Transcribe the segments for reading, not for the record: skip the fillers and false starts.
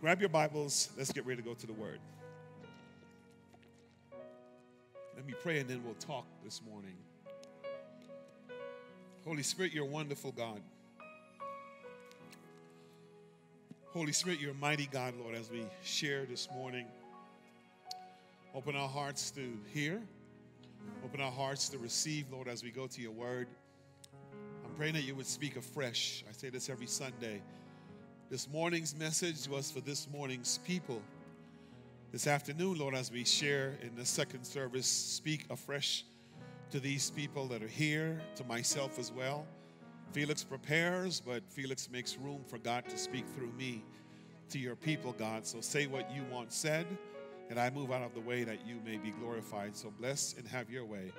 Grab your Bibles. Let's get ready to go to the Word. Let me pray and then we'll talk this morning. Holy Spirit, you're a wonderful God. Holy Spirit, you're a mighty God, Lord, as we share this morning. Open our hearts to hear. Open our hearts to receive, Lord, as we go to your word. I'm praying that you would speak afresh. I say this every Sunday. This morning's message was for this morning's people. This afternoon, Lord, as we share in the second service, speak afresh to these people that are here, to myself as well. Felix prepares, but Felix makes room for God to speak through me to your people, God. So say what you want said, and I move out of the way that you may be glorified. So bless and have your way.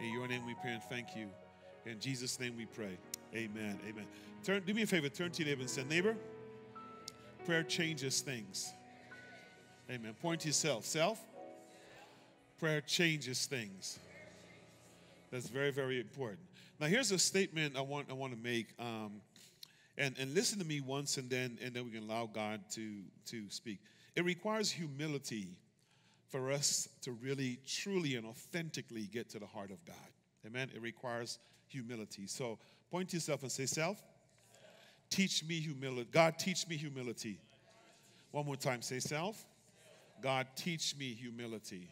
In your name we pray and thank you. In Jesus' name we pray. Amen. Amen. Do me a favor. Turn to your neighbor and say, neighbor, prayer changes things. Amen. Point to yourself. Self, prayer changes things. That's very, very important. Now, here's a statement I want to make. And listen to me once, and then we can allow God to speak. It requires humility for us to really, truly, and authentically get to the heart of God. Amen? It requires humility. So point to yourself and say, self, teach me humility. God, teach me humility. One more time, say, self, God, teach me humility.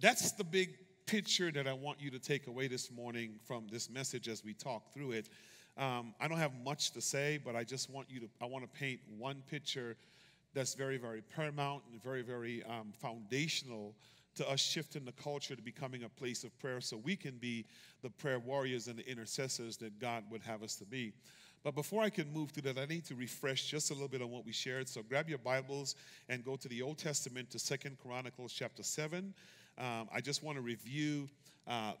That's the big picture that I want you to take away this morning from this message as we talk through it. I don't have much to say, but I just want you to, I want to paint one picture that's very, very paramount and very, very foundational to us shifting the culture to becoming a place of prayer so we can be the prayer warriors and the intercessors that God would have us to be. But before I can move to that, I need to refresh just a little bit on what we shared. So grab your Bibles and go to the Old Testament to 2 Chronicles chapter 7. I just want to review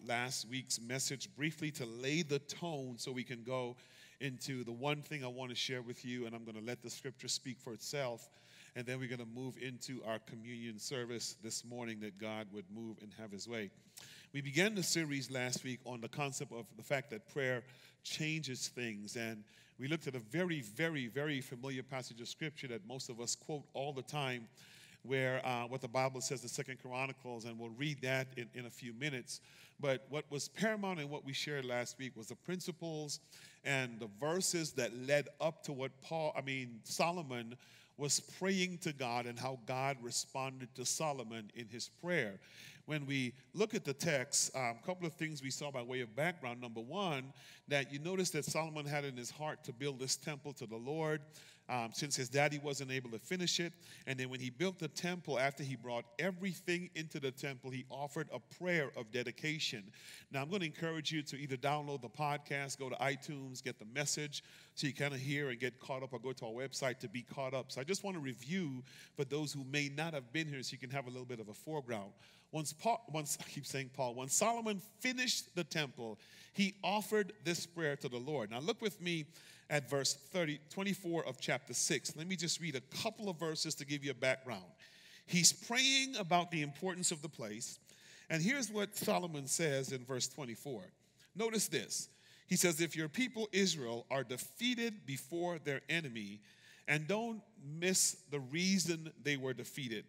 last week's message briefly to lay the tone so we can go into the one thing I want to share with you, and I'm going to let the scripture speak for itself, and then we're going to move into our communion service this morning that God would move and have his way. We began the series last week on the concept of the fact that prayer changes things, and we looked at a very, very, very familiar passage of scripture that most of us quote all the time, where what the Bible says in 2 Chronicles, and we'll read that in a few minutes. But what was paramount in what we shared last week was the principles and the verses that led up to what Solomon was praying to God and how God responded to Solomon in his prayer. When we look at the text, a couple of things we saw by way of background. Number one, that you notice that Solomon had in his heart to build this temple to the Lord, since his daddy wasn't able to finish it. And then when he built the temple, after he brought everything into the temple, he offered a prayer of dedication. Now, I'm going to encourage you to either download the podcast, go to iTunes, get the message, so you kind of hear and get caught up, or go to our website to be caught up. So I just want to review for those who may not have been here so you can have a little bit of a foreground. Once Solomon finished the temple, he offered this prayer to the Lord. Now look with me at verse 24 of chapter 6. Let me just read a couple of verses to give you a background. He's praying about the importance of the place. And here's what Solomon says in verse 24. Notice this. He says, if your people Israel are defeated before their enemy, and don't miss the reason they were defeated,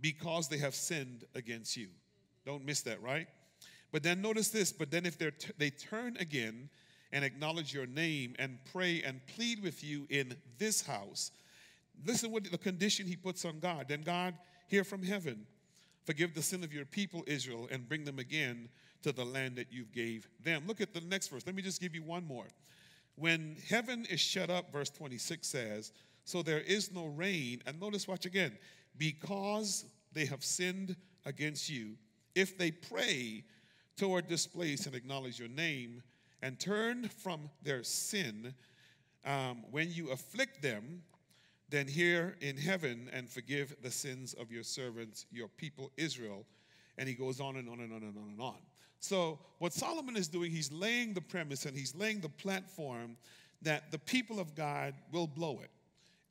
because they have sinned against you. Don't miss that, right? But then notice this. But then if they turn again and acknowledge your name and pray and plead with you in this house, listen what the condition he puts on God. Then God, hear from heaven, forgive the sin of your people Israel and bring them again to the land that you gave them. Look at the next verse. Let me just give you one more. When heaven is shut up, verse 26 says, so there is no rain. And notice, watch again. Because they have sinned against you, if they pray toward this place and acknowledge your name and turn from their sin, when you afflict them, then hear in heaven and forgive the sins of your servants, your people Israel. And he goes on and on and on and on and on. So what Solomon is doing, he's laying the premise and he's laying the platform that the people of God will blow it.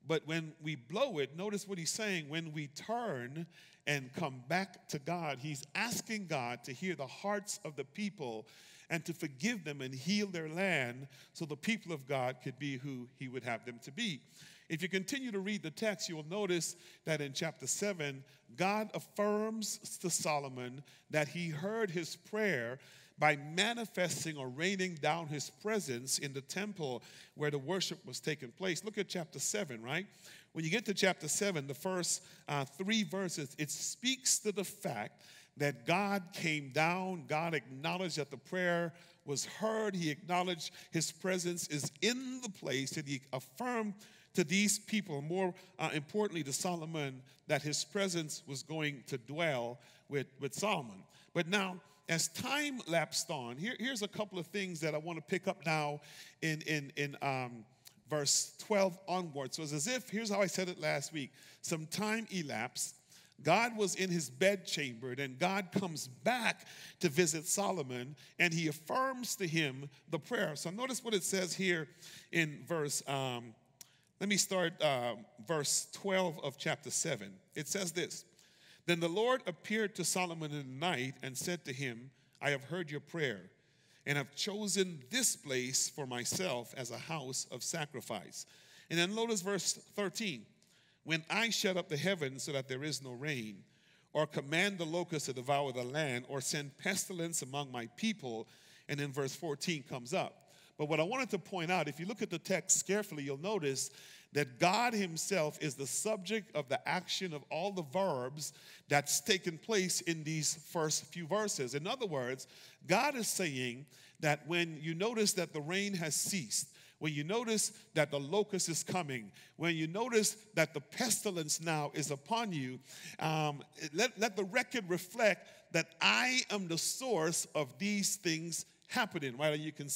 But when we blow it, notice what he's saying. When we turn and come back to God, he's asking God to hear the hearts of the people and to forgive them and heal their land so the people of God could be who he would have them to be. If you continue to read the text, you'll notice that in chapter 7, God affirms to Solomon that he heard his prayer by manifesting or raining down his presence in the temple where the worship was taking place. Look at chapter 7, right? When you get to chapter 7, the first three verses, it speaks to the fact that God came down. God acknowledged that the prayer was heard. He acknowledged his presence is in the place, and he affirmed to these people, more importantly to Solomon, that his presence was going to dwell with Solomon. But now, as time lapsed on, here's a couple of things that I want to pick up now in verse 12 onwards. So it's as if, here's how I said it last week, some time elapsed. God was in his bedchamber, and God comes back to visit Solomon, and he affirms to him the prayer. So notice what it says here in verse, let me start verse 12 of chapter 7. It says this: Then the Lord appeared to Solomon in the night and said to him, I have heard your prayer and have chosen this place for myself as a house of sacrifice. And then notice verse 13. When I shut up the heavens so that there is no rain, or command the locusts to devour the land, or send pestilence among my people, and then verse 14 comes up. But what I wanted to point out, if you look at the text carefully, you'll notice that God himself is the subject of the action of all the verbs that's taken place in these first few verses. In other words, God is saying that when you notice that the rain has ceased, when you notice that the locust is coming, when you notice that the pestilence now is upon you, let the record reflect that I am the source of these things happening, right? And you can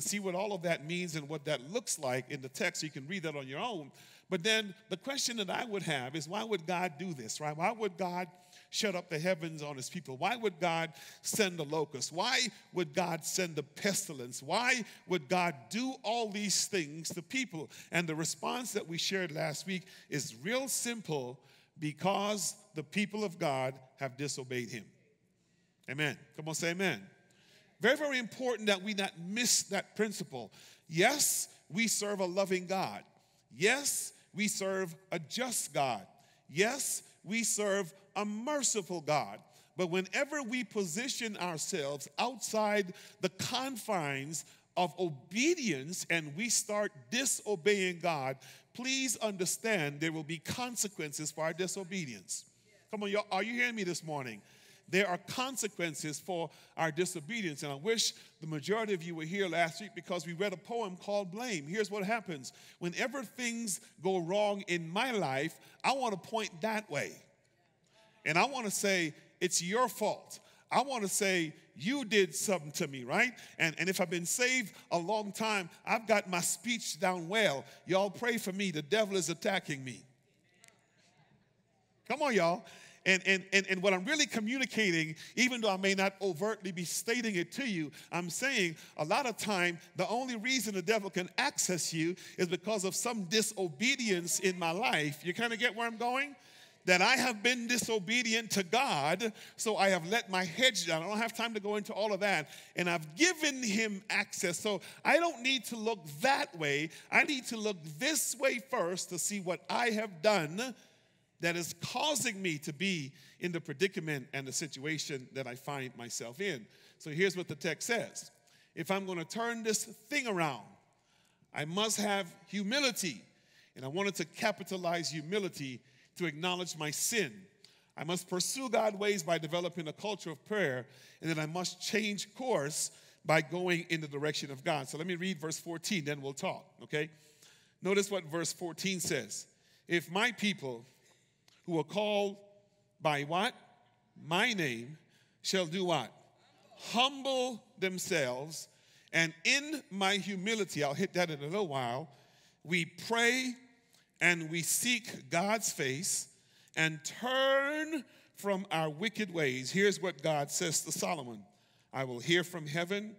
see what all of that means and what that looks like in the text. You can read that on your own. But then the question that I would have is, why would God do this, right? Why would God shut up the heavens on his people? Why would God send the locusts? Why would God send the pestilence? Why would God do all these things to people? And the response that we shared last week is real simple: because the people of God have disobeyed him. Amen. Come on, say amen. Very, very important that we not miss that principle. Yes, we serve a loving God. Yes, we serve a just God. Yes, we serve a merciful God. But whenever we position ourselves outside the confines of obedience and we start disobeying God, please understand there will be consequences for our disobedience. Come on, y'all, are you hearing me this morning? There are consequences for our disobedience. And I wish the majority of you were here last week, because we read a poem called Blame. Here's what happens. Whenever things go wrong in my life, I want to point that way. And I want to say, it's your fault. I want to say, you did something to me, right? And if I've been saved a long time, I've got my speech down well. Y'all pray for me. The devil is attacking me. Come on, y'all. And what I'm really communicating, even though I may not overtly be stating it to you, I'm saying a lot of time the only reason the devil can access you is because of some disobedience in my life. You kind of get where I'm going? That I have been disobedient to God, so I have let my hedge down. I don't have time to go into all of that. And I've given him access. So I don't need to look that way. I need to look this way first to see what I have done that is causing me to be in the predicament and the situation that I find myself in. So here's what the text says. If I'm going to turn this thing around, I must have humility. And I wanted to capitalize humility to acknowledge my sin. I must pursue God's ways by developing a culture of prayer, and then I must change course by going in the direction of God. So let me read verse 14, then we'll talk, okay? Notice what verse 14 says. If my people, who are called by what? My name, shall do what? Humble themselves, and in my humility, I'll hit that in a little while, we pray and we seek God's face and turn from our wicked ways. Here's what God says to Solomon. I will hear from heaven.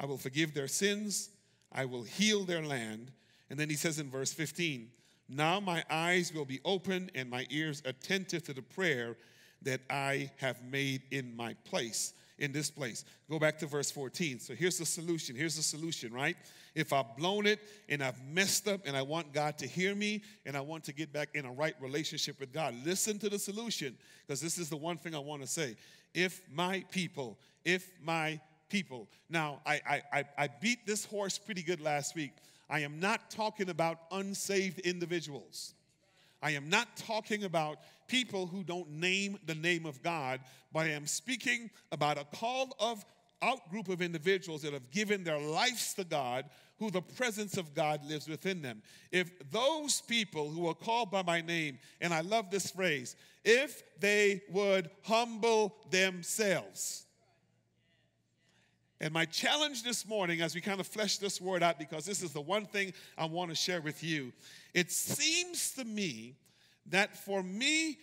I will forgive their sins. I will heal their land. And then he says in verse 15, now my eyes will be open and my ears attentive to the prayer that I have made in my place. in this place. Go back to verse 14. So here's the solution. Here's the solution, right? If I've blown it and I've messed up and I want God to hear me and I want to get back in a right relationship with God, listen to the solution, because this is the one thing I want to say. If my people. Now, I beat this horse pretty good last week. I am not talking about unsaved individuals. I am not talking about people who don't name the name of God, but I am speaking about a called out group of individuals that have given their lives to God, who the presence of God lives within them. If those people who are called by my name, and I love this phrase, if they would humble themselves. And my challenge this morning, as we kind of flesh this word out, because this is the one thing I want to share with you, it seems to me that for me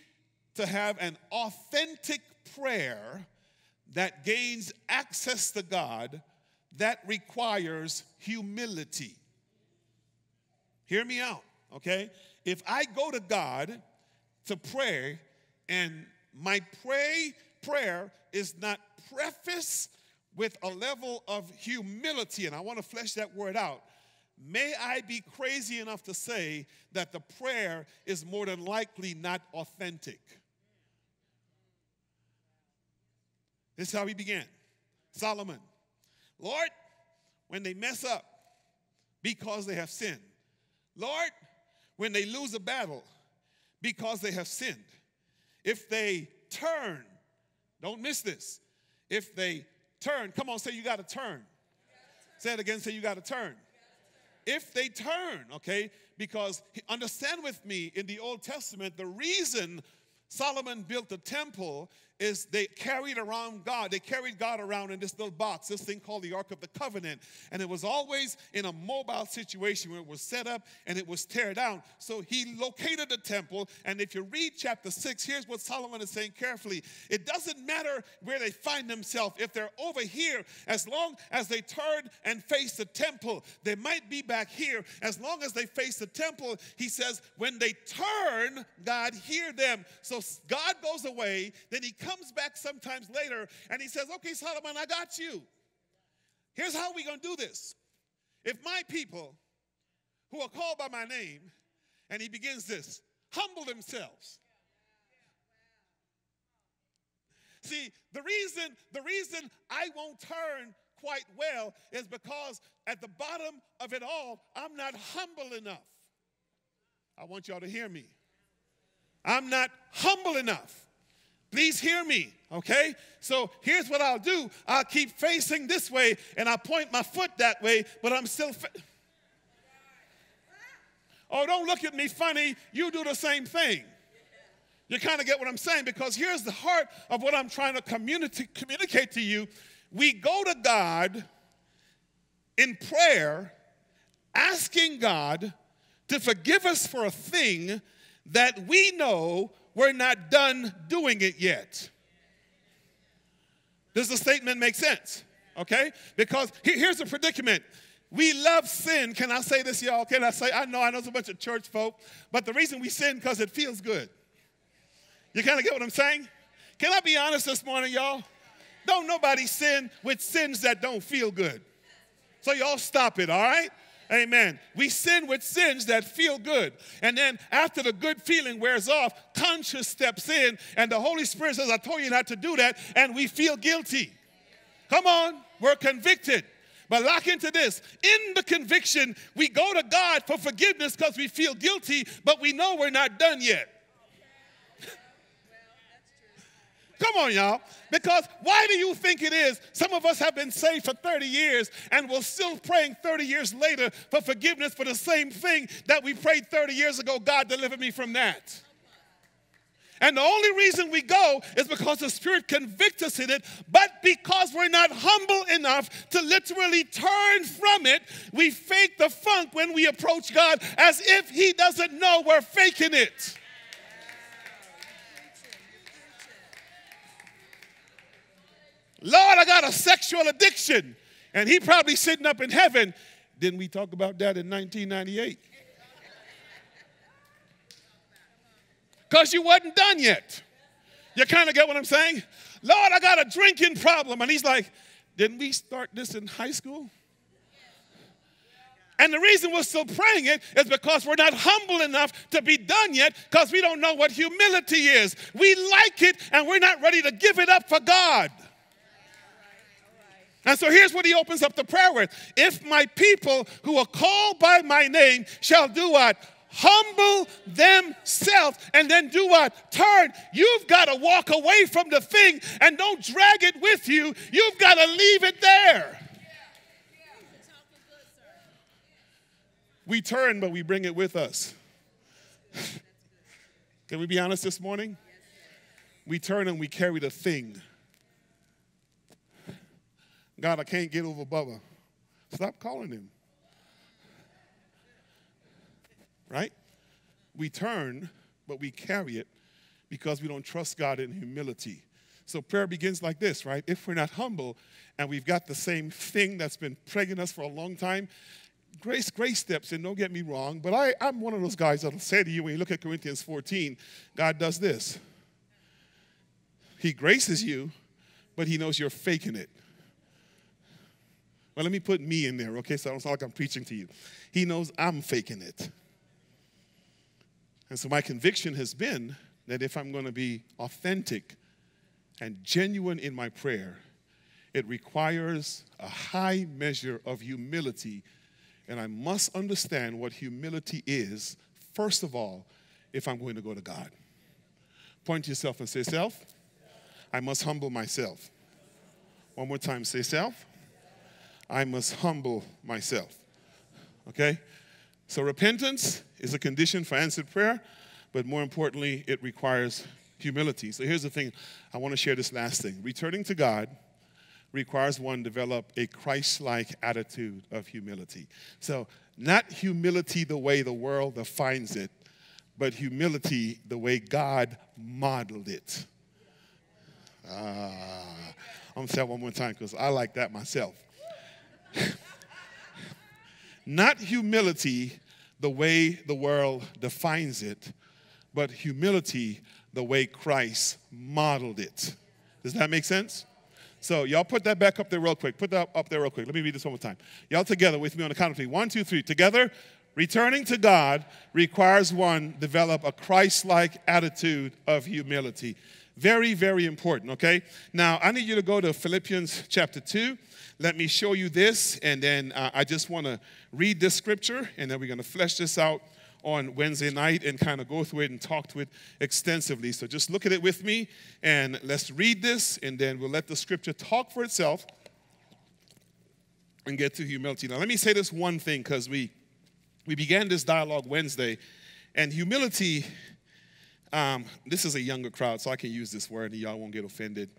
to have an authentic prayer that gains access to God, that requires humility. Hear me out, okay? If I go to God to pray and my prayer is not prefaced with a level of humility, and I want to flesh that word out, may I be crazy enough to say that the prayer is more than likely not authentic. This is how he began. Solomon, Lord, when they mess up because they have sinned. Lord, when they lose a battle because they have sinned. If they turn, don't miss this, if they turn. Come on, say you got to turn. Say it again, say you got to turn. If they turn, okay? Because understand with me, in the Old Testament, the reason Solomon built the temple is they carried around God. They carried God around in this little box, this thing called the Ark of the Covenant. And it was always in a mobile situation where it was set up and it was tear down. So he located the temple. And if you read chapter 6, here's what Solomon is saying carefully. It doesn't matter where they find themselves. If they're over here, as long as they turn and face the temple, they might be back here. As long as they face the temple, he says, when they turn, God hear them. So God goes away, then he comes back sometimes later, and he says, okay, Solomon, I got you. Here's how we're going to do this. If my people, who are called by my name, and he begins this, humble themselves. See, the reason I won't turn quite well is because at the bottom of it all, I'm not humble enough. I want y'all to hear me. I'm not humble enough. Please hear me, okay? So here's what I'll do. I'll keep facing this way, and I'll point my foot that way, but I'm still... Oh, don't look at me funny. You do the same thing. You kind of get what I'm saying, because here's the heart of what I'm trying to communicate to you. We go to God in prayer, asking God to forgive us for a thing that we know we're not done doing it yet. Does the statement make sense? Okay? Because here's the predicament. We love sin. Can I say this, y'all? Can I say? I know it's a bunch of church folk, but the reason we sin because it feels good. You kind of get what I'm saying? Can I be honest this morning, y'all? Don't nobody sin with sins that don't feel good. So y'all stop it, all right? Amen. We sin with sins that feel good. And then after the good feeling wears off, conscience steps in, and the Holy Spirit says, I told you not to do that, and we feel guilty. Come on, we're convicted. But lock into this. In the conviction, we go to God for forgiveness because we feel guilty, but we know we're not done yet. Come on, y'all. Because why do you think it is some of us have been saved for 30 years and we're still praying 30 years later for forgiveness for the same thing that we prayed 30 years ago, God deliver me from that? And the only reason we go is because the Spirit convicts us in it, but because we're not humble enough to literally turn from it, we fake the funk when we approach God as if he doesn't know we're faking it. Lord, I got a sexual addiction. And he probably sitting up in heaven. Didn't we talk about that in 1998? Because you wasn't done yet. You kind of get what I'm saying? Lord, I got a drinking problem. And he's like, didn't we start this in high school? And the reason we're still praying it is because we're not humble enough to be done yet, because we don't know what humility is. We like it, and we're not ready to give it up for God. And so here's what he opens up the prayer with. If my people who are called by my name shall do what? Humble themselves, and then do what? Turn. You've got to walk away from the thing and don't drag it with you. You've got to leave it there. We turn, but we bring it with us. Can we be honest this morning? We turn and we carry the thing. God, I can't get over Bubba. Stop calling him. Right? We turn, but we carry it because we don't trust God in humility. So prayer begins like this, right? If we're not humble and we've got the same thing that's been plaguing us for a long time, Grace steps in, don't get me wrong, but I'm one of those guys that'll say to you when you look at Corinthians 14, God does this. He graces you, but he knows you're faking it. Well, let me put me in there, okay, so I don't sound like I'm preaching to you. He knows I'm faking it. And so my conviction has been that if I'm going to be authentic and genuine in my prayer, it requires a high measure of humility. And I must understand what humility is, first of all, if I'm going to go to God. Point to yourself and say, self, I must humble myself. One more time, say, self, I must humble myself. Okay? So repentance is a condition for answered prayer, but more importantly, it requires humility. So here's the thing. I want to share this last thing. Returning to God requires one develop a Christ-like attitude of humility. So not humility the way the world defines it, but humility the way God modeled it. I'm going to say that one more time because I like that myself. Not humility the way the world defines it, but humility the way Christ modeled it. Does that make sense? So y'all put that back up there real quick. Put that up there real quick. Let me read this one more time. Y'all together with me on the count of three. One, two, three. Together, returning to God requires one develop a Christ-like attitude of humility. Very, very important, okay? Now, I need you to go to Philippians chapter 2. Let me show you this, and then I just want to read this scripture, and then we're going to flesh this out on Wednesday night and kind of go through it and talk to it extensively. So just look at it with me, and let's read this, and then we'll let the scripture talk for itself and get to humility. Now, let me say this one thing, because we began this dialogue Wednesday, and humility, this is a younger crowd, so I can use this word, and y'all won't get offended.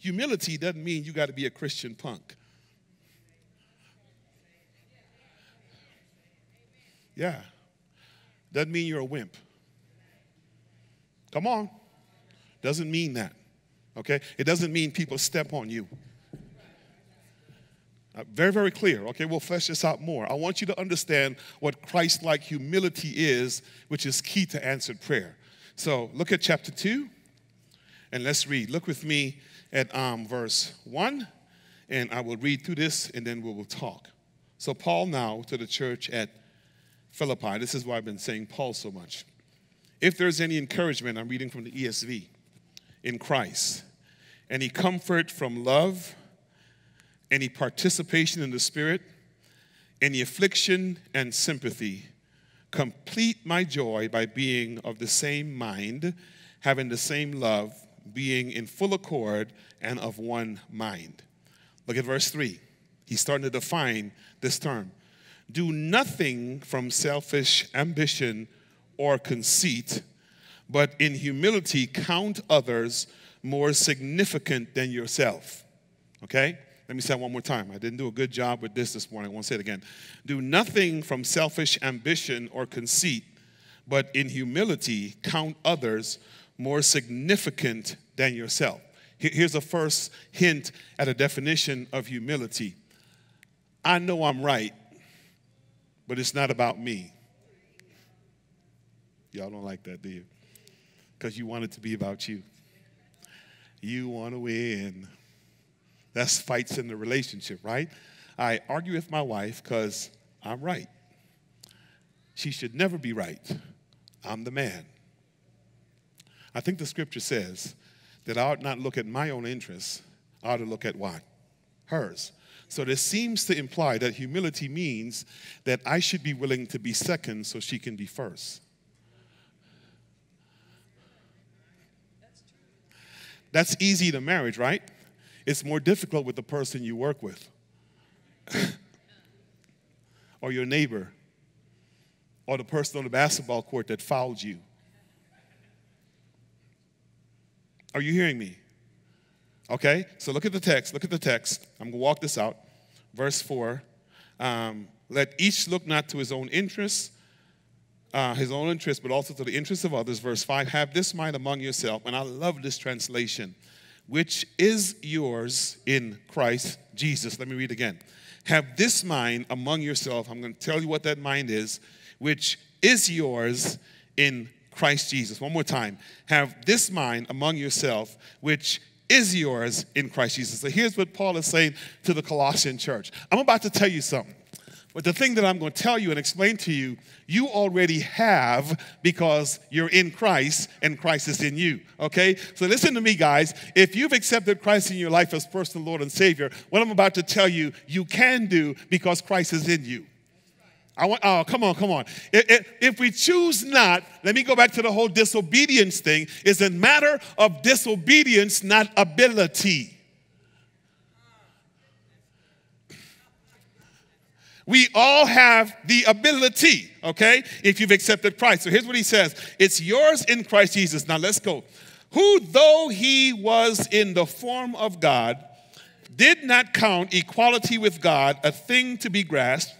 Humility doesn't mean you got to be a Christian punk. Yeah. Doesn't mean you're a wimp. Come on. Doesn't mean that. Okay? It doesn't mean people step on you. Very, very clear. Okay? We'll flesh this out more. I want you to understand what Christ-like humility is, which is key to answered prayer. So look at chapter 2, and let's read. Look with me at verse 1, and I will read through this, and then we will talk. So Paul now to the church at Philippi. This is why I've been saying Paul so much. If there's any encouragement, I'm reading from the ESV, in Christ, any comfort from love, any participation in the Spirit, any affliction and sympathy, complete my joy by being of the same mind, having the same love, being in full accord and of one mind. Look at verse 3. He's starting to define this term. Do nothing from selfish ambition or conceit, but in humility count others more significant than yourself. Okay? Let me say it one more time. I didn't do a good job with this morning. I won't say it again. Do nothing from selfish ambition or conceit, but in humility count others more significant than yourself. Here's a first hint at a definition of humility. I know I'm right, but it's not about me. Y'all don't like that, do you? Because you want it to be about you. You want to win. That's fights in the relationship, right? I argue with my wife because I'm right. She should never be right. I'm the man. I think the scripture says that I ought not look at my own interests. I ought to look at what? Hers. So this seems to imply that humility means that I should be willing to be second so she can be first. That's easy in a marriage, right? It's more difficult with the person you work with or your neighbor or the person on the basketball court that fouled you. Are you hearing me? Okay, so look at the text. Look at the text. I'm going to walk this out. Verse 4, let each look not to his own interests, but also to the interests of others. Verse 5, have this mind among yourself. And I love this translation, which is yours in Christ Jesus. Let me read again. Have this mind among yourself. I'm going to tell you what that mind is, which is yours in Christ Jesus. One more time. Have this mind among yourself, which is yours in Christ Jesus. So here's what Paul is saying to the Colossian church. I'm about to tell you something. But the thing that I'm going to tell you and explain to you, you already have because you're in Christ and Christ is in you, okay? So listen to me, guys. If you've accepted Christ in your life as personal Lord and Savior, what I'm about to tell you, you can do because Christ is in you. Come on. If we choose not, let me go back to the whole disobedience thing. It's a matter of disobedience, not ability. We all have the ability, okay, if you've accepted Christ. So here's what he says. It's yours in Christ Jesus. Now let's go. Who, though he was in the form of God, did not count equality with God a thing to be grasped,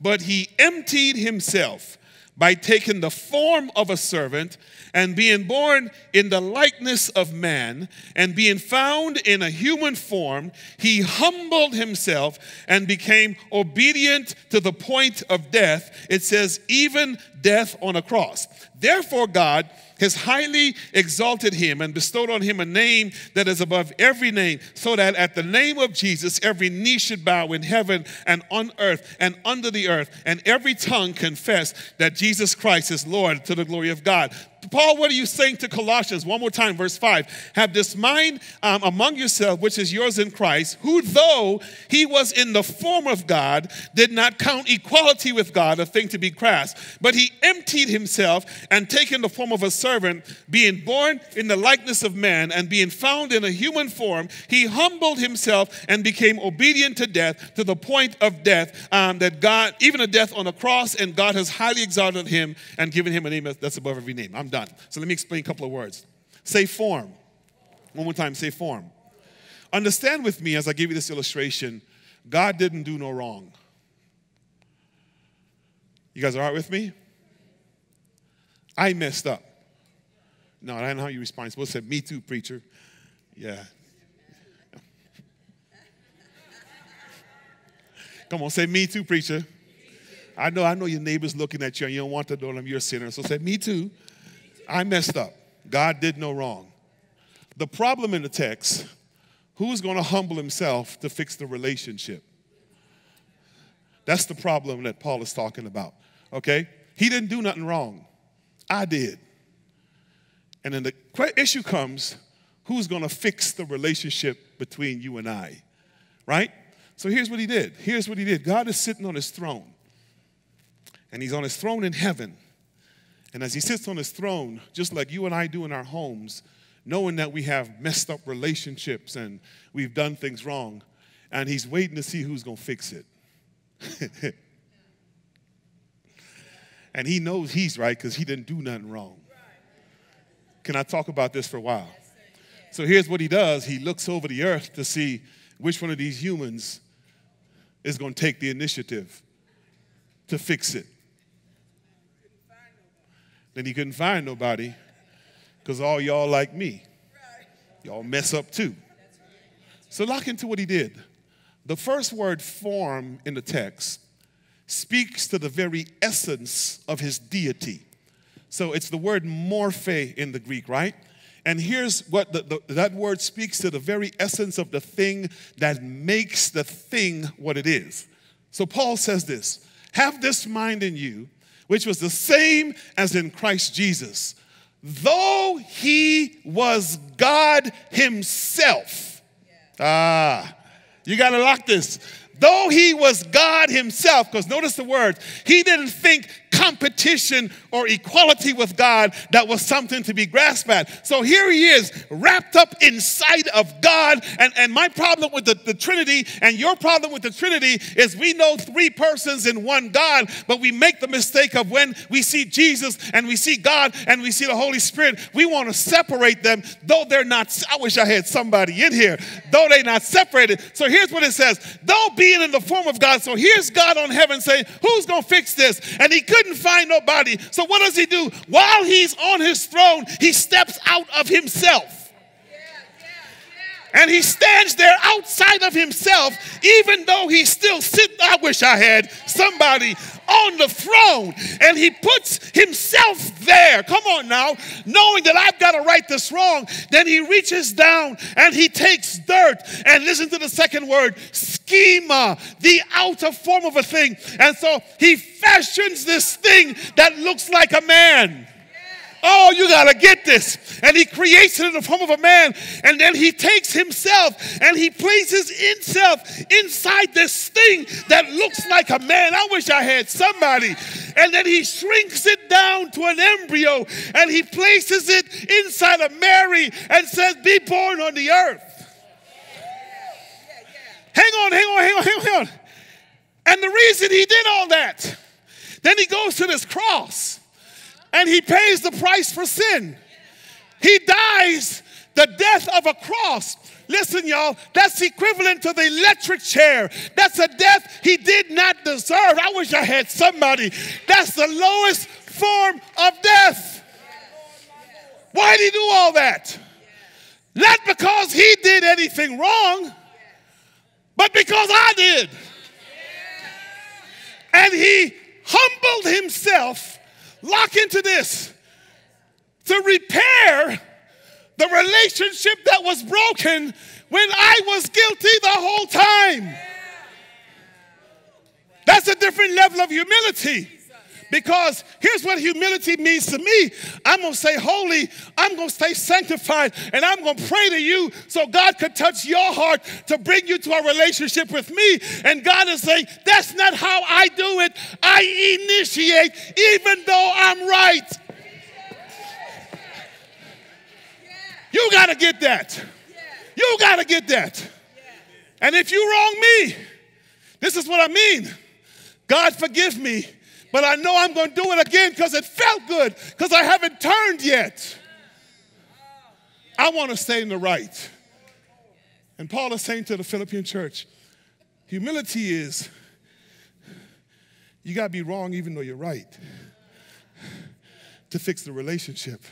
but he emptied himself by taking the form of a servant and being born in the likeness of man and being found in a human form, he humbled himself and became obedient to the point of death. It says, even death on a cross. Therefore, God has highly exalted him and bestowed on him a name that is above every name, so that at the name of Jesus, every knee should bow in heaven and on earth and under the earth, and every tongue confess that Jesus Christ is Lord to the glory of God. Paul, what are you saying to Colossians? One more time, verse 5. Have this mind among yourselves, which is yours in Christ, who though he was in the form of God, did not count equality with God a thing to be grasped, but he emptied himself and taking the form of a servant, being born in the likeness of man and being found in a human form, he humbled himself and became obedient to death, to the point of death, that God, even a death on a cross, and God has highly exalted him and given him a name that's above every name. I'm done. So let me explain a couple of words. Say form. One more time, say form. Understand with me as I give you this illustration, God didn't do no wrong. You guys all right with me? I messed up. No, I don't know how you respond. Supposed to say, me too, preacher. Yeah. Come on, say me too, preacher. I know your neighbor's looking at you and you don't want to know them, you're a sinner. So say, me too. I messed up. God did no wrong. The problem in the text, who's going to humble himself to fix the relationship? That's the problem that Paul is talking about, okay? He didn't do nothing wrong. I did. And then the issue comes, who's going to fix the relationship between you and I, right? So here's what he did. Here's what he did. God is sitting on his throne, and he's on his throne in heaven. And as he sits on his throne, just like you and I do in our homes, knowing that we have messed up relationships and we've done things wrong, and he's waiting to see who's going to fix it. And he knows he's right because he didn't do nothing wrong. Can I talk about this for a while? So here's what he does. He looks over the earth to see which one of these humans is going to take the initiative to fix it. Then he couldn't find nobody because all y'all like me. Y'all mess up too. So lock into what he did. The first word, form, in the text speaks to the very essence of his deity. So it's the word morphe in the Greek, right? And here's what that word speaks to: the very essence of the thing that makes the thing what it is. So Paul says this: have this mind in you, which was the same as in Christ Jesus. Though he was God himself. You got to lock this. Though he was God himself, because notice the word, he didn't think competition or equality with God that was something to be grasped at. So here he is, wrapped up inside of God. And my problem with the Trinity and your problem with the Trinity is we know three persons in one God, but we make the mistake of when we see Jesus and we see God and we see the Holy Spirit, we want to separate them, though they're not. I wish I had somebody in here, though they're not separated. So here's what it says: though being in the form of God. So here's God on heaven saying, who's going to fix this? And he couldn't find nobody. So what does he do? While he's on his throne, he steps out of himself. And he stands there outside of himself, even though he's still sitting, I wish I had somebody on the throne. And he puts himself there, come on now, knowing that I've got to right this wrong. Then he reaches down and he takes dirt, and listen to the second word, schema, the outer form of a thing. And so he fashions this thing that looks like a man. Oh, you got to get this. And he creates it in the form of a man. And then he takes himself and he places himself inside this thing that looks like a man. I wish I had somebody. And then he shrinks it down to an embryo and he places it inside of Mary and says, be born on the earth. Hang on. And the reason he did all that, then he goes to this cross. And he pays the price for sin. He dies the death of a cross. Listen, y'all, that's equivalent to the electric chair. That's a death he did not deserve. I wish I had somebody. That's the lowest form of death. Why did he do all that? Not because he did anything wrong, but because I did. And he humbled himself. Lock into this, to repair the relationship that was broken when I was guilty the whole time. That's a different level of humility, because here's what humility means to me. I'm going to stay holy, I'm going to stay sanctified, and I'm going to pray to you so God could touch your heart to bring you to a relationship with me. And God is saying, that's not how I do it. I initiate even though I'm right. You got to get that. You got to get that. And if you wrong me, this is what I mean. God, forgive me. But I know I'm going to do it again because it felt good, because I haven't turned yet. I want to stay in the right. And Paul is saying to the Philippian church, humility is you got to be wrong even though you're right to fix the relationship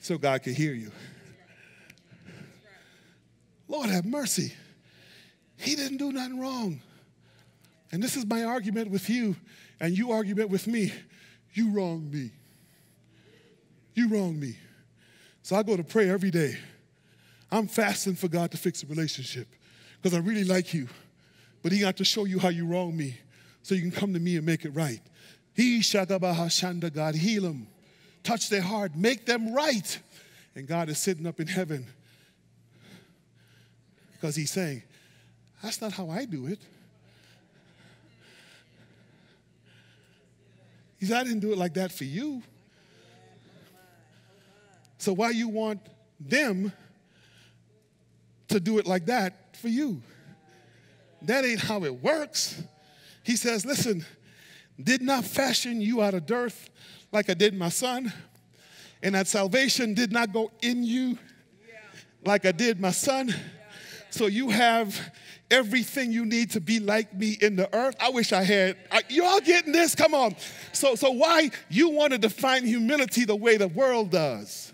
so God can hear you. Lord have mercy. He didn't do nothing wrong. And this is my argument with you. And you argument with me, you wronged me. You wronged me. So I go to prayer every day. I'm fasting for God to fix a relationship because I really like you. But he got to show you how you wronged me so you can come to me and make it right. He shagabaha shanda, God, heal them. Touch their heart. Make them right. And God is sitting up in heaven because he's saying, that's not how I do it. He said, I didn't do it like that for you. So why you want them to do it like that for you? That ain't how it works. He says, listen, did not fashion you out of dirt like I did my son, and that salvation did not go in you like I did my son. So you have everything you need to be like me in the earth. I wish I had. You all getting this? Come on. So why you want to define humility the way the world does?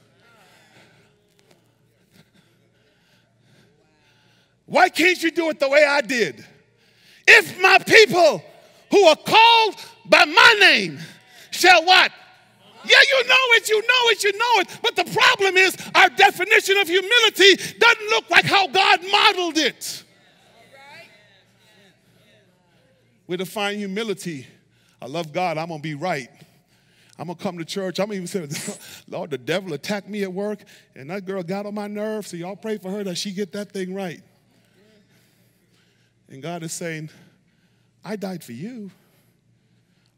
Why can't you do it the way I did? If my people who are called by my name shall what? Yeah, you know it, you know it, you know it. But the problem is our definition of humility doesn't look like how God modeled it. We define humility. I love God. I'm going to be right. I'm going to come to church. I'm going to even say, Lord, the devil attacked me at work, and that girl got on my nerves, so y'all pray for her that she get that thing right. And God is saying, I died for you.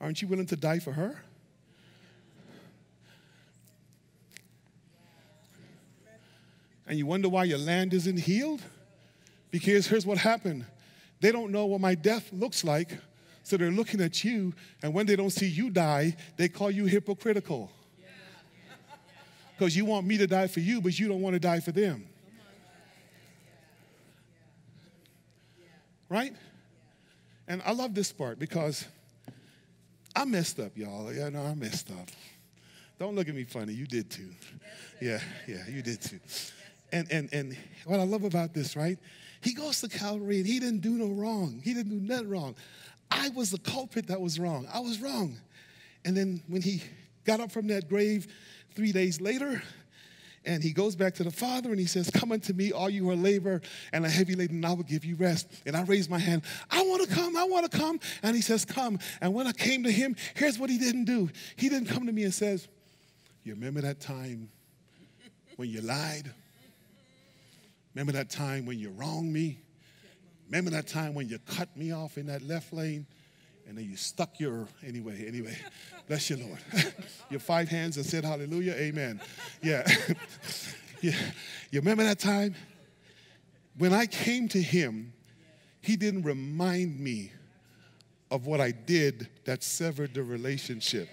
Aren't you willing to die for her? And you wonder why your land isn't healed? Because here's what happened. They don't know what my death looks like, so they're looking at you, and when they don't see you die, they call you hypocritical. Because you want me to die for you, but you don't want to die for them. Right? And I love this part because I messed up, y'all. Yeah, no, I messed up. Don't look at me funny. You did too. Yeah, yeah, you did too. And what I love about this, right? He goes to Calvary, and he didn't do no wrong. He didn't do nothing wrong. I was the culprit that was wrong. I was wrong. And then when he got up from that grave 3 days later, and he goes back to the Father, and he says, come unto me, all you who are labor and are heavy laden, and I will give you rest. And I raised my hand. I want to come. I want to come. And he says, come. And when I came to him, here's what he didn't do. He didn't come to me and says, you remember that time when you lied? Remember that time when you wronged me? Remember that time when you cut me off in that left lane and then you stuck your, anyway, bless your Lord. Your five hands and said hallelujah, amen. Yeah. Yeah. You remember that time? When I came to him, he didn't remind me of what I did that severed the relationship.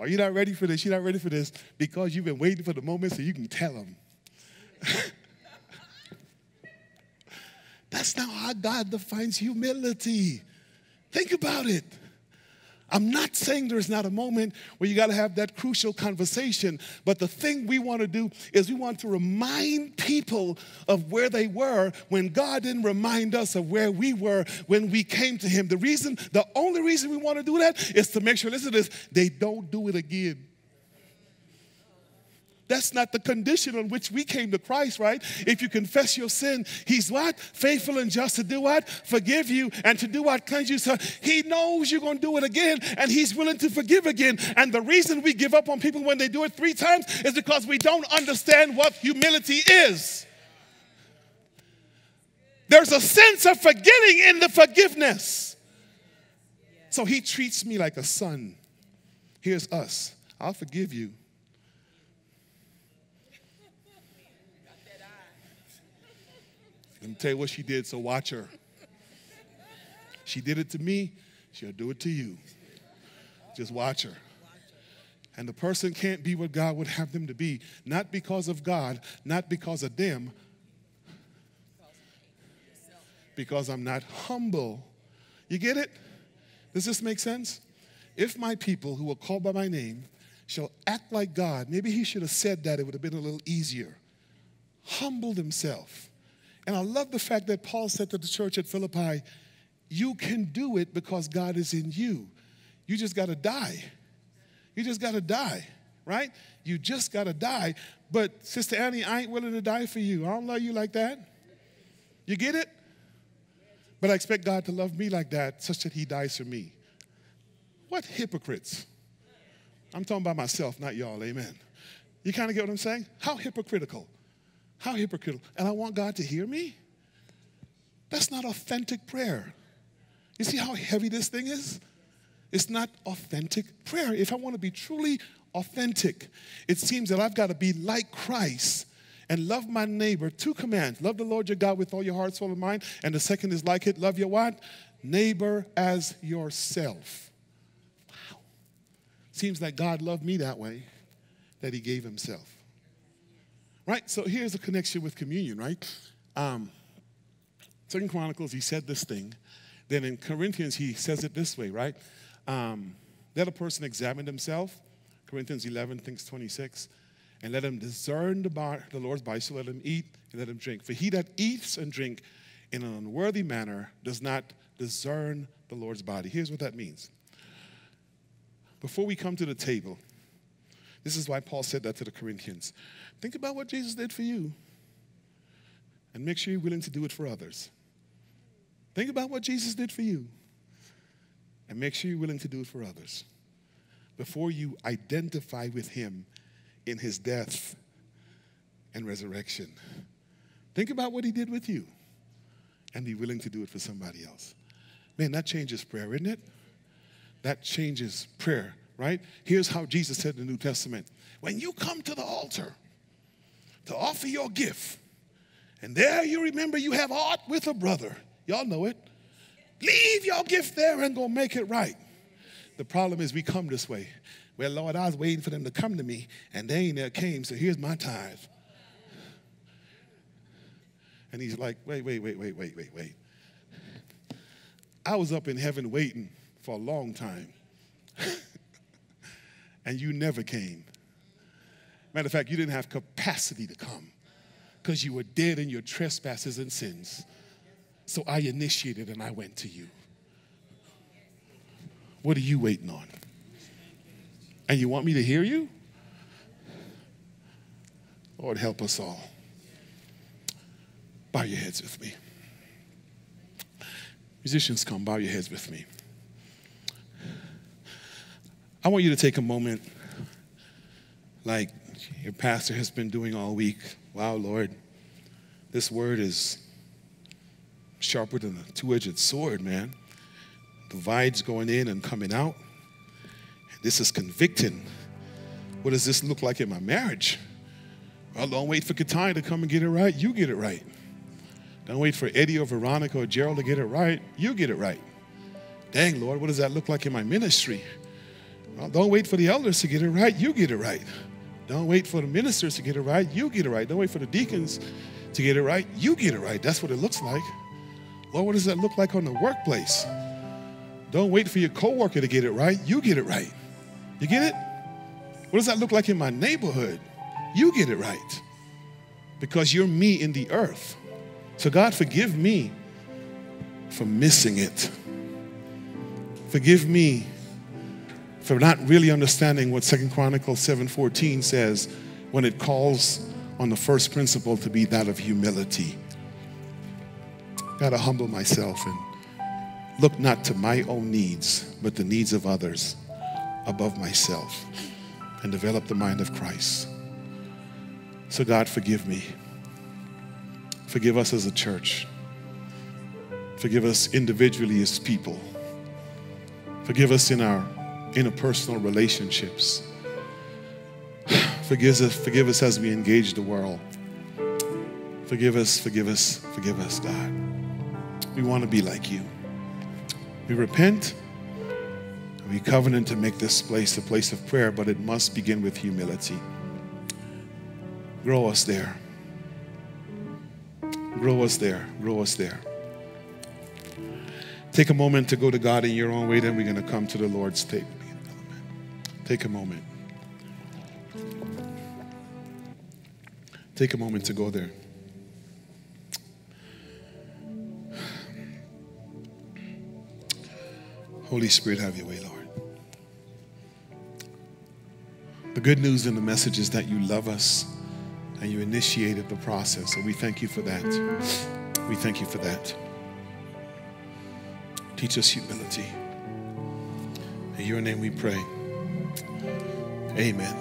Are you not ready for this? You're not ready for this because you've been waiting for the moment so you can tell him. That's not how God defines humility. Think about it. I'm not saying there's not a moment where you got to have that crucial conversation, but the thing we want to do is we want to remind people of where they were when God didn't remind us of where we were when we came to him. The only reason we want to do that is to make sure, listen to this, they don't do it again. That's not the condition on which we came to Christ, right? If you confess your sin, he's what? Faithful and just to do what? Forgive you and to do what? Cleanse you. So he knows you're going to do it again, and he's willing to forgive again. And the reason we give up on people when they do it 3 times is because we don't understand what humility is. There's a sense of forgetting in the forgiveness. So he treats me like a son. Here's us. I'll forgive you. Let me tell you what she did, so watch her. She did it to me, she'll do it to you. Just watch her. And the person can't be what God would have them to be, not because of God, not because of them, because I'm not humble. You get it? Does this make sense? If my people who are called by my name shall act like God, maybe he should have said that, it would have been a little easier. Humble himself. And I love the fact that Paul said to the church at Philippi, you can do it because God is in you. You just got to die. You just got to die, right? You just got to die. But, Sister Annie, I ain't willing to die for you. I don't love you like that. You get it? But I expect God to love me like that such that he dies for me. What hypocrites? I'm talking about myself, not y'all. Amen. You kind of get what I'm saying? How hypocritical. How hypocritical. And I want God to hear me? That's not authentic prayer. You see how heavy this thing is? It's not authentic prayer. If I want to be truly authentic, it seems that I've got to be like Christ and love my neighbor. 2 commands. Love the Lord your God with all your heart, soul, and mind. And the second is like it. Love your what? Neighbor as yourself. Wow. Seems like God loved me that way, that he gave himself. Right? So here's the connection with communion, right? 2 Chronicles, he said this thing. Then in Corinthians, he says it this way, right? Let a person examine himself, Corinthians 11, things 26, and let him discern the Lord's body, so let him eat and let him drink. For he that eats and drinks in an unworthy manner does not discern the Lord's body. Here's what that means. Before we come to the table, this is why Paul said that to the Corinthians. Think about what Jesus did for you and make sure you're willing to do it for others. Think about what Jesus did for you and make sure you're willing to do it for others. Before you identify with him in his death and resurrection, think about what he did with you and be willing to do it for somebody else. Man, that changes prayer, isn't it? That changes prayer, right? Here's how Jesus said in the New Testament. When you come to the altar to offer your gift, and there you remember you have aught with a brother. Y'all know it. Leave your gift there and go make it right. The problem is we come this way. Well, Lord, I was waiting for them to come to me, and they ain't there came, so here's my tithe. And he's like, wait. I was up in heaven waiting for a long time, and you never came. Matter of fact, you didn't have capacity to come because you were dead in your trespasses and sins. So I initiated and I went to you. What are you waiting on? And you want me to hear you? Lord, help us all. Bow your heads with me. Musicians, come, bow your heads with me. I want you to take a moment like your pastor has been doing all week. Wow, Lord, this word is sharper than a two-edged sword, man. Divides going in and coming out. This is convicting. What does this look like in my marriage? Well, don't wait for Kotane to come and get it right. You get it right. Don't wait for Eddie or Veronica or Gerald to get it right. You get it right. Dang, Lord, what does that look like in my ministry? Well, don't wait for the elders to get it right. You get it right. Don't wait for the ministers to get it right. You get it right. Don't wait for the deacons to get it right. You get it right. That's what it looks like. Lord, what does that look like on the workplace? Don't wait for your coworker to get it right. You get it right. You get it? What does that look like in my neighborhood? You get it right. Because you're me in the earth. So God, forgive me for missing it. Forgive me for not really understanding what 2 Chronicles 7:14 says when it calls on the first principle to be that of humility. Got to humble myself and look not to my own needs, but the needs of others above myself, and develop the mind of Christ. So God, forgive me. Forgive us as a church. Forgive us individually as people. Forgive us in our interpersonal relationships. Forgive us as we engage the world. Forgive us, God. We want to be like you. We repent. We covenant to make this place a place of prayer, but it must begin with humility. Grow us there. Grow us there. Grow us there. Take a moment to go to God in your own way, then we're going to come to the Lord's table. Take a moment. Take a moment to go there. Holy Spirit, have your way, Lord. The good news in the message is that you love us and you initiated the process. So we thank you for that. We thank you for that. Teach us humility. In your name we pray. Amen.